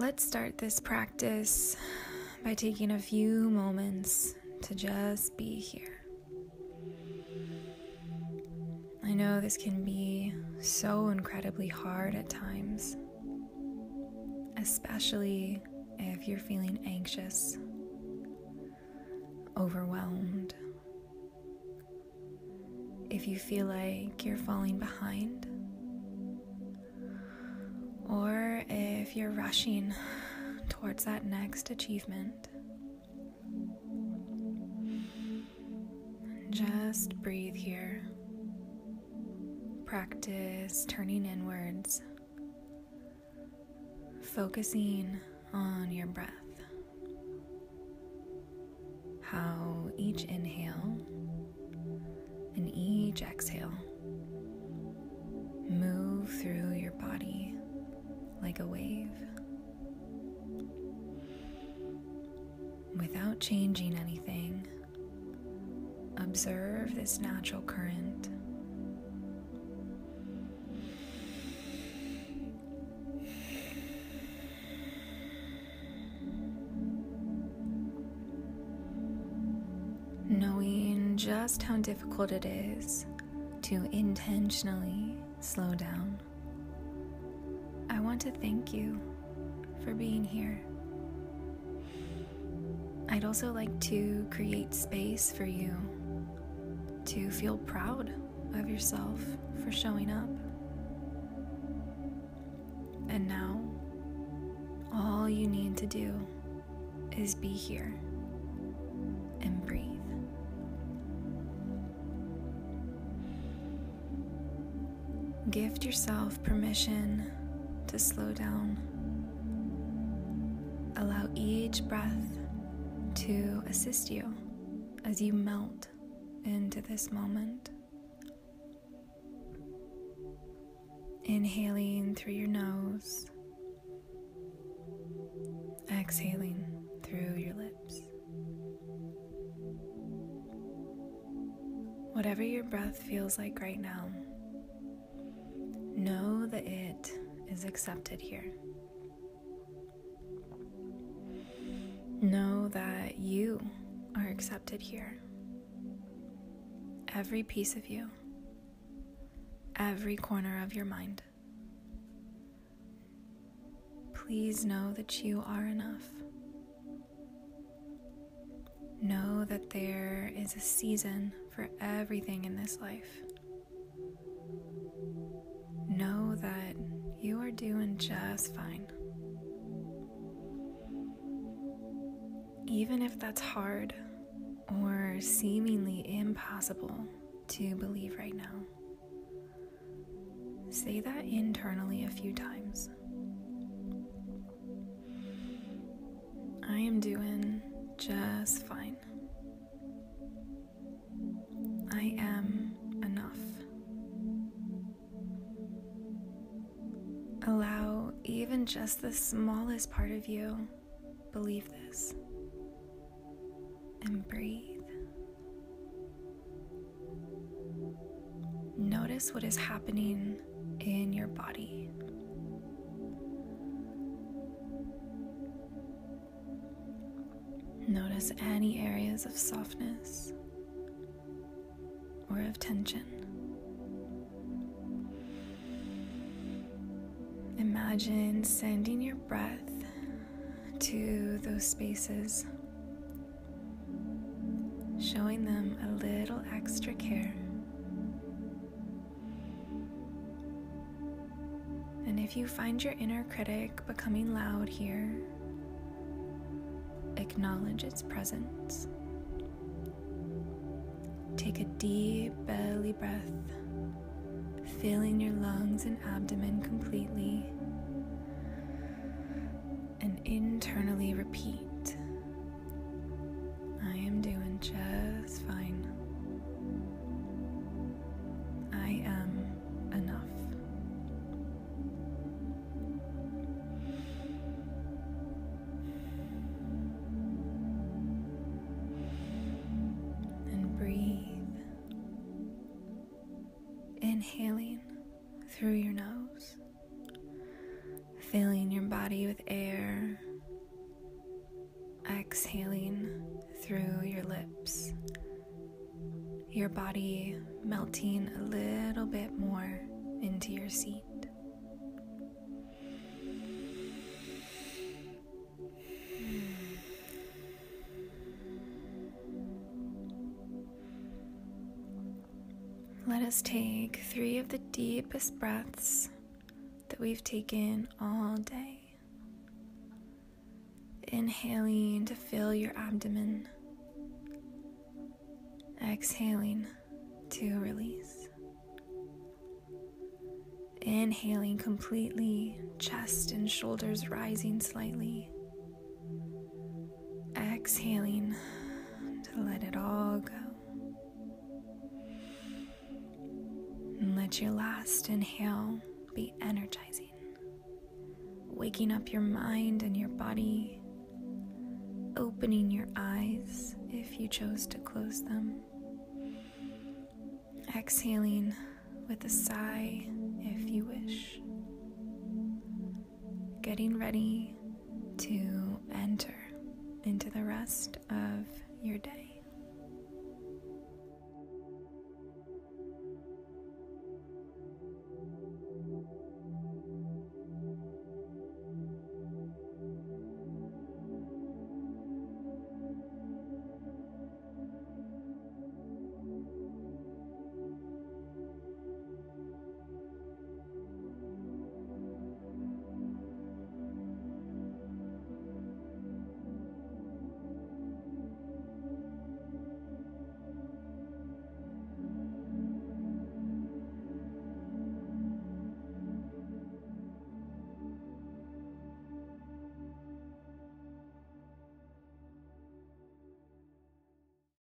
Let's start this practice by taking a few moments to just be here. I know this can be so incredibly hard at times, especially if you're feeling anxious, overwhelmed, if you feel like you're falling behind, or if you're rushing towards that next achievement. Just breathe here. Practice turning inwards, focusing on your breath, how each inhale and each exhale move through your body like a wave, without changing anything. Observe this natural current. Knowing just how difficult it is to intentionally slow down, I want to thank you for being here. I'd also like to create space for you to feel proud of yourself for showing up. And now, all you need to do is be here and breathe. Gift yourself permission to slow down. Allow each breath to assist you as you melt into this moment. Inhaling through your nose, exhaling through your lips. Whatever your breath feels like right now, know that it is accepted here. Know that you are accepted here. Every piece of you, every corner of your mind. Please know that you are enough. Know that there is a season for everything in this life. Know that you are doing just fine. Even if that's hard or seemingly impossible to believe right now, say that internally a few times. I am doing just fine. I am enough. Allow even just the smallest part of you believe this. And breathe. Notice what is happening in your body. Notice any areas of softness or of tension. Imagine sending your breath to those spaces, showing them a little extra care. And if you find your inner critic becoming loud here, acknowledge its presence. Take a deep belly breath, filling your lungs and abdomen completely, and internally repeat, I am doing just fine. I am enough. And breathe. Inhaling through your nose, filling your body body with air, exhaling through your lips, your body melting a little bit more into your seat. Let us take three of the deepest breaths that we've taken all day. Inhaling to fill your abdomen. Exhaling to release. Inhaling completely, chest and shoulders rising slightly. Exhaling to let it all go. Let your last inhale be energizing, waking up your mind and your body, opening your eyes if you chose to close them, exhaling with a sigh if you wish, getting ready to enter into the rest of your day.